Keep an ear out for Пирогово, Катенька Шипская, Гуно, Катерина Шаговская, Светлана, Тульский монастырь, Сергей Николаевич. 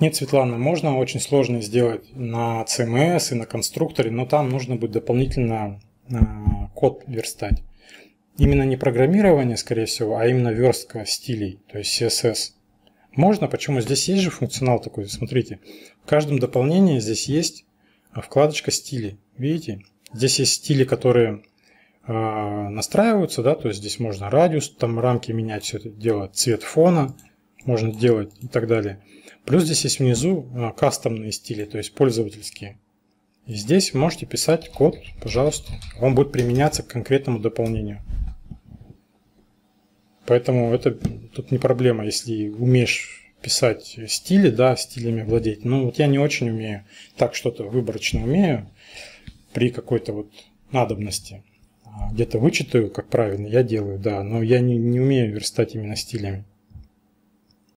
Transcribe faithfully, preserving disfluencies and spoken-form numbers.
Нет, Светлана, можно очень сложно сделать на си эм эс и на конструкторе, но там нужно будет дополнительно код верстать. Именно не программирование, скорее всего, а именно верстка стилей, то есть си эс эс. Можно, почему? Здесь есть же функционал такой, смотрите. В каждом дополнении здесь есть вкладочка стили. Видите? Здесь есть стили, которые э, настраиваются, да, то есть здесь можно радиус, там рамки менять, все это дело, цвет фона можно делать и так далее. Плюс здесь есть внизу э, кастомные стили, то есть пользовательские. И здесь можете писать код, пожалуйста, он будет применяться к конкретному дополнению. Поэтому это тут не проблема, если умеешь писать стили, да, стилями владеть. Но вот я не очень умею, так что-то выборочно умею при какой-то вот надобности. Где-то вычитаю, как правильно я делаю, да, но я не, не умею верстать именно стилями.